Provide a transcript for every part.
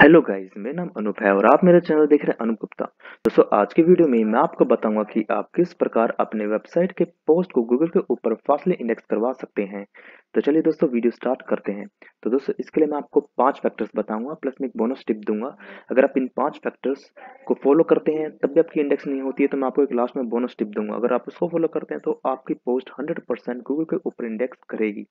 Hello guys, मेरा नाम अनुप है और आप मेरा चैनल देख रहे हैं अनुप गुप्ता। दोस्तों, आज के वीडियो में मैं आपको बताऊंगा कि आप किस प्रकार अपने वेबसाइट के पोस्ट को गूगल के ऊपर फास्टली इंडेक्स करवा सकते हैं। तो चलिए दोस्तों, वीडियो स्टार्ट करते हैं। तो दोस्तों, इसके लिए मैं आपको 5 फैक्टर्स बताऊंगा, प्लस मैं एक बोनस टिप दूंगा। अगर आप इन 5 फैक्टर्स को फॉलो करते हैं तब भी आपकी इंडेक्स नहीं होती है, तो मैं आपको एक लास्ट में बोनस टिप दूंगा। अगर आप उसको फॉलो करते हैं तो आपकी पोस्ट 100% गूगल के ऊपर इंडेक्स करेगी।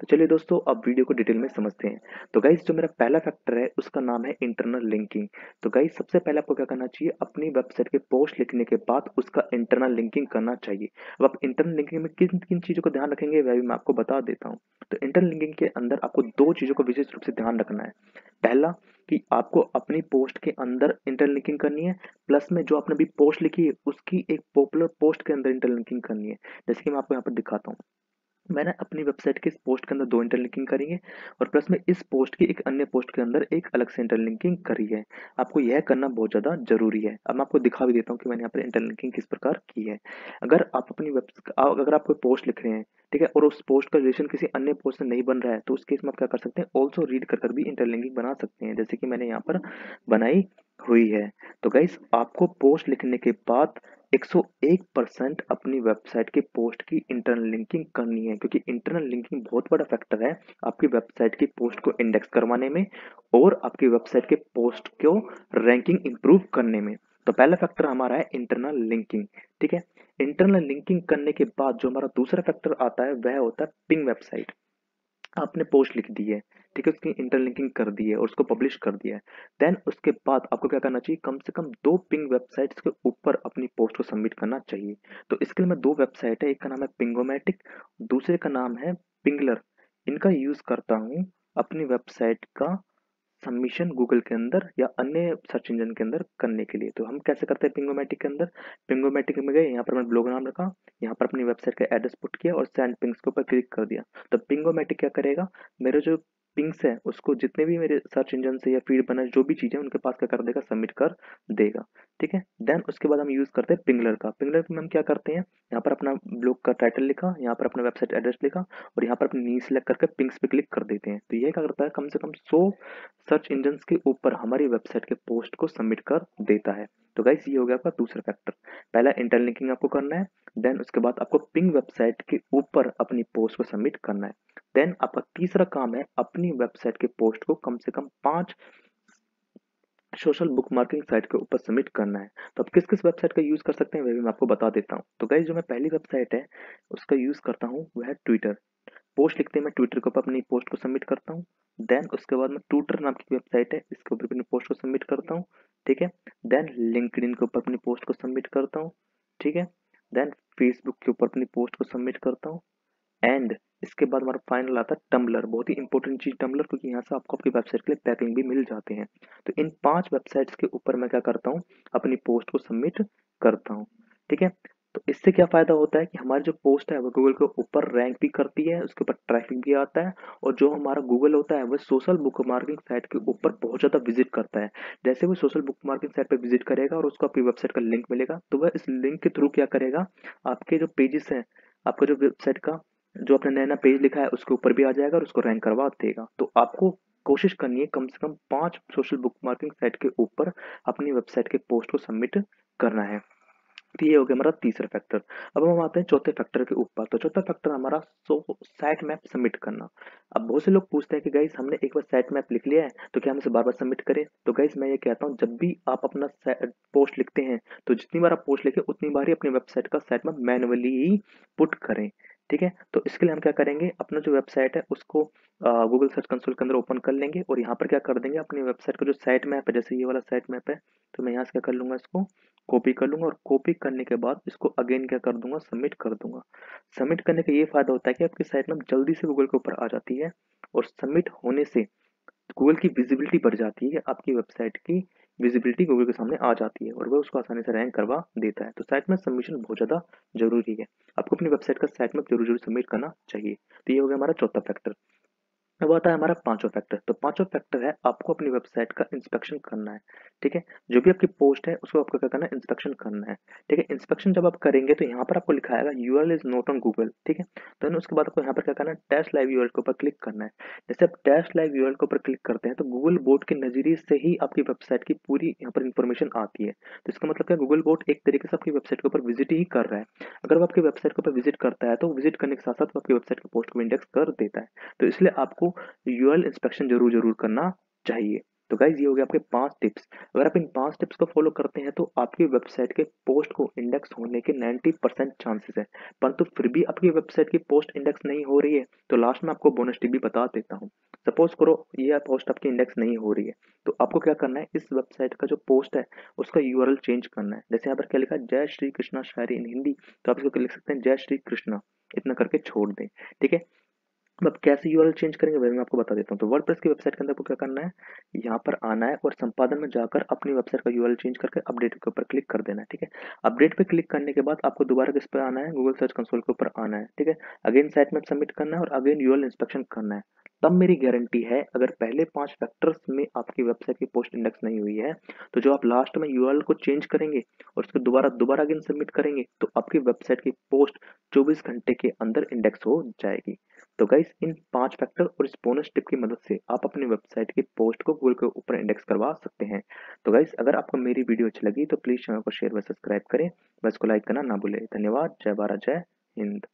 तो चलिए दोस्तों, आप वीडियो को डिटेल में समझते हैं। तो गाइस, जो मेरा पहला फैक्टर है उसका नाम है इंटरनल लिंकिंग। तो गाइस, सबसे पहले आपको क्या करना चाहिए, अपनी वेबसाइट के पोस्ट लिखने के बाद उसका इंटरनल लिंकिंग करना चाहिए। अब आप इंटरनल लिंकिंग में किन किन चीजों का ध्यान रखेंगे वह भी मैं आपको बता देता हूं। तो इंटरनल लिंकिंग के अंदर आपको 2 चीजों को विशेष रूप से ध्यान रखना है। पहला कि आपको अपनी पोस्ट के अंदर इंटरनल लिंकिंग करनी है, प्लस में जो आपने अभी पोस्ट लिखी है उसकी एक पॉपुलर पोस्ट के अंदर इंटरनल लिंकिंग करनी है। जैसे कि मैं आपको यहाँ पर दिखाता हूँ, मैंने अपनी वेबसाइट के इस पोस्ट के अंदर 2 इंटरलिंकिंग करी है और प्लस में इस पोस्ट की एक अन्य पोस्ट के अंदर एक अलग से इंटरलिंकिंग करी है। आपको यह करना बहुत ज़्यादा जरूरी है। अब मैं आपको दिखा भी देता हूँ कि मैंने यहाँ पर इंटरलिंकिंग किस प्रकार की है। अगर आप अपनी अगर आप कोई पोस्ट लिख रहे हैं, ठीक है, और उस पोस्ट का रिलेशन किसी अन्य पोस्ट से नहीं बन रहा है, तो उस केस में आप क्या कर सकते हैं, ऑल्सो रीड कर भी इंटरलिंकिंग बना सकते हैं, जैसे कि मैंने यहाँ पर बनाई हुई है। तो गाइस, आपको पोस्ट लिखने के बाद 101% अपनी वेबसाइट के पोस्ट की इंटरनल लिंकिंग करनी है, क्योंकि इंटरनल लिंकिंग बहुत बड़ा फैक्टर है आपकी वेबसाइट की पोस्ट को इंडेक्स करवाने में और आपकी वेबसाइट के पोस्ट को रैंकिंग इंप्रूव करने में। तो पहला फैक्टर हमारा है इंटरनल लिंकिंग, ठीक है। इंटरनल लिंकिंग करने के बाद जो हमारा दूसरा फैक्टर आता है वह होता है पिंग वेबसाइट। आपने पोस्ट लिख दी है, ठीक है, उसकी इंटरलिंकिंग कर दी है और उसको पब्लिश कर दिया है। देन उसके बाद आपको क्या करना चाहिए, कम से कम 2 पिंग वेबसाइट्स के ऊपर अपनी पोस्ट को सबमिट करना चाहिए। तो इसके लिए मैं 2 वेबसाइट है, एक का नाम है पिंगोमेटिक, दूसरे का नाम है पिंगलर। इनका यूज़ करता हूँ अपनी वेबसाइट का सबमिशन गूगल के अंदर या अन्य सर्च इंजन के अंदर करने के लिए। तो हम कैसे करते हैं, पिंगोमेटिक के अंदर, पिंगोमेटिक में गए, यहाँ पर मैंने ब्लॉग नाम रखा, यहाँ पर अपनी वेबसाइट का एड्रेस पुट किया और सेंड पिंग्स के ऊपर क्लिक कर दिया। तो पिंगोमेटिक क्या करेगा, मेरे जो पिंग्स है उसको जितने भी मेरे सर्च इंजन से या फीड बना जो भी चीज़ें उनके पास क्या कर देगा, सबमिट कर देगा, ठीक है। देन उसके बाद हम यूज़ करते हैं पिंगलर का। पिंगलर में हम क्या करते हैं, यहाँ पर अपना ब्लॉग का टाइटल लिखा, यहाँ पर अपना वेबसाइट एड्रेस लिखा और यहाँ पर अपनी नीड सेलेक्ट करके पिंग्स पे क्लिक कर देते हैं। तो ये क्या करता है, कम से कम 100 सर्च इंजन के ऊपर हमारी वेबसाइट के पोस्ट को सबमिट कर देता है। तो गाइस, ये हो गया आपका दूसरा फैक्टर। पहला इंटरनल लिंकिंग आपको करना है, देन उसके बाद आपको पिंग वेबसाइट के ऊपर अपनी पोस्ट को सबमिट करना है। देन आपका तीसरा काम है अपनी वेबसाइट के पोस्ट को कम से कम 5 सोशल बुकमार्किंग साइट के ऊपर सबमिट करना है। तो आप किस किस वेबसाइट का यूज़ कर सकते हैं वह भी मैं आपको बता देता हूँ। तो गाइस, जो मैं पहली वेबसाइट है उसका यूज़ करता हूँ वह है ट्विटर। पोस्ट लिखते हैं, मैं ट्विटर के ऊपर अपनी पोस्ट को सबमिट करता हूँ। देन उसके बाद मैं ट्विटर नाम की वेबसाइट है इसके ऊपर अपनी पोस्ट को सबमिट करता हूँ, ठीक है। देन लिंक्डइन के ऊपर अपनी पोस्ट को सबमिट करता हूँ, ठीक है। देन फेसबुक के ऊपर अपनी पोस्ट को सबमिट करता हूँ। एंड इसके बाद हमारा फाइनल आता है टम्बलर, बहुत ही इंपॉर्टेंट चीज़ टम्बलर, क्योंकि यहाँ से आपको आपकी वेबसाइट के लिए टैगिंग भी मिल जाते हैं। तो इन 5 वेबसाइट्स के ऊपर मैं क्या करता हूँ, अपनी पोस्ट को सबमिट करता हूँ, ठीक है। तो इससे क्या फ़ायदा होता है कि हमारी जो पोस्ट है वो गूगल के ऊपर रैंक भी करती है, उसके ऊपर ट्रैफिक भी आता है और जो हमारा गूगल होता है वो सोशल बुकमार्किंग साइट के ऊपर बहुत ज़्यादा विजिट करता है। जैसे वो सोशल बुकमार्किंग साइट पर विजिट करेगा और उसको आपकी वेबसाइट का लिंक मिलेगा, तो वह इस लिंक के थ्रू क्या करेगा, आपके जो पेजेस हैं, आपका जो वेबसाइट का जो आपने नया पेज लिखा है उसके ऊपर भी आ जाएगा और उसको रैंक करवा देगा। तो आपको कोशिश करनी है कम से कम 5 सोशल बुकमार्किंग साइट के ऊपर अपनी वेबसाइट के पोस्ट को सबमिट करना है। तो ये हो गया हमारा तीसरा फैक्टर। अब हम आते हैं चौथे फैक्टर के ऊपर। तो चौथा फैक्टर हमारा साइट मैप सबमिट करना। अब बहुत से लोग पूछते हैं कि गाइस, हमने एक बार साइट मैप लिख लिया है तो क्या हम इसे बार बार सबमिट करें। तो गाइस, मैं ये कहता हूँ जब भी आप अपना पोस्ट लिखते हैं तो जितनी बार आप पोस्ट लिखें उतनी बार ही अपनी वेबसाइट का साइट मैप मैनुअली ही पुट करें, ठीक है। तो इसके लिए हम क्या करेंगे, अपना जो वेबसाइट है उसको गूगल सर्च कंसोल के अंदर ओपन कर लेंगे और यहाँ पर क्या कर देंगे, अपनी वेबसाइट का जो साइट मैप है, जैसे ये वाला साइट मैप है, तो मैं यहाँ से क्या कर लूँगा, इसको कॉपी कर लूँगा और कॉपी करने के बाद इसको अगेन क्या कर दूंगा, सबमिट कर दूंगा। सबमिट करने का ये फ़ायदा होता है कि आपकी साइट मैप जल्दी से गूगल के ऊपर आ जाती है और सबमिट होने से गूगल की विजिबिलिटी बढ़ जाती है, आपकी वेबसाइट की विजिबिलिटी गूगल के सामने आ जाती है और वह उसको आसानी से रैंक करवा देता है। तो साइट मैप सबमिशन बहुत ज़्यादा जरूरी है, आपको अपनी वेबसाइट का साइट मैप जरूर सबमिट करना चाहिए। तो ये हो गया हमारा चौथा फैक्टर। अब आता है हमारा पांचवा फैक्टर। तो पांचवा फैक्टर है आपको अपनी वेबसाइट का इंस्पेक्शन करना है, ठीक है। जो भी आपकी पोस्ट है उसको आपको क्या करना है, इंस्पेक्शन करना है, ठीक है। इंस्पेक्शन जब आप करेंगे तो यहाँ पर आपको लिखा आएगा URL is not on Google, ठीक है। तो उसके बाद आपको यहाँ पर क्या करना है, डैश लाइव यूआरएल के ऊपर क्लिक करना है। जैसे आप डैश लाइव यूआरएल के ऊपर क्लिक करते हैं तो गूगल बोर्ड के नजरिए से ही आपकी वेबसाइट की पूरी यहाँ पर इन्फॉर्मेशन आती है। तो इसका मतलब क्या, गूगल बोर्ड एक तरीके से आपकी वेबसाइट के ऊपर विजिट ही कर रहा है। अगर वो आपकी वेबसाइट के ऊपर विजिट करता है तो विजिट करने के साथ साथ आपकी वेबसाइट की पोस्ट को इंडेक्स कर देता है। तो इसलिए आपको यूआरएल इंस्पेक्शन जरूर जरूर करना चाहिए। तो गाइज ये हो गया आपके 5 टिप्स। अगर आप इन 5 टिप्स को फॉलो करते हैं तो आपकी वेबसाइट के पोस्ट को इंडेक्स होने के 90% चांसेस है। परंतु फिर भी आपकी वेबसाइट की पोस्ट इंडेक्स नहीं हो रही है तो लास्ट में आपको बोनस टिप भी बता देता हूँ। सपोज करो ये पोस्ट आपकी इंडेक्स नहीं हो रही है तो आपको क्या करना है, इस वेबसाइट का जो पोस्ट है उसका यूआरएल चेंज करना है। जैसे यहाँ पर क्या लिखा, जय श्री कृष्णा शायरी इन हिंदी, तो आप इसको लिख सकते हैं जय श्री कृष्णा, इतना करके छोड़ दें, ठीक है। अब कैसे यूआरएल चेंज करेंगे भाई मैं आपको बता देता हूँ। तो वर्डप्रेस की वेबसाइट के अंदर आपको क्या करना है, यहाँ पर आना है और संपादन में जाकर अपनी वेबसाइट का यूआरएल चेंज करके अपडेट के ऊपर क्लिक कर देना है, ठीक है। अपडेट पे क्लिक करने के बाद आपको दोबारा किस पे आना है, गूगल सर्च कंसोल के ऊपर आना है, ठीक है। अगेन साइट मैप सबमिट करना है और अगेन यूआरएल इंस्पेक्शन करना है। तब मेरी गारंटी है अगर पहले 5 फैक्टर्स में आपकी वेबसाइट की पोस्ट इंडेक्स नहीं हुई है तो जो आप लास्ट में यूआरएल को चेंज करेंगे और उसको दोबारा अगेन सबमिट करेंगे तो आपकी वेबसाइट की पोस्ट 24 घंटे के अंदर इंडेक्स हो जाएगी। तो गाइस इन 5 फैक्टर और इस बोनस टिप की मदद से आप अपनी वेबसाइट की पोस्ट को गूगल के ऊपर इंडेक्स करवा सकते हैं। तो गाइस अगर आपको मेरी वीडियो अच्छी लगी तो प्लीज़ चैनल को शेयर व सब्सक्राइब करें, बस को लाइक करना ना भूलें। धन्यवाद। जय भारत, जय हिंद।